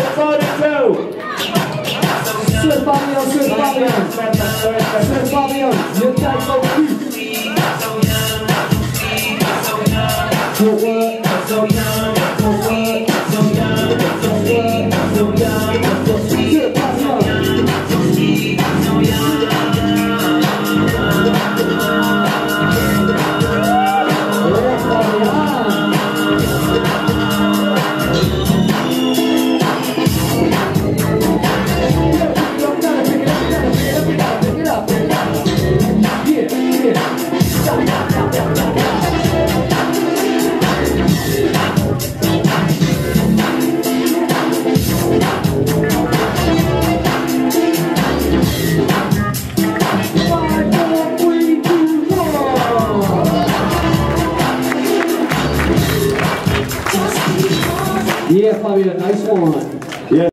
Sir Fabian, you can't go Yeah, Fabian, nice one. Yeah.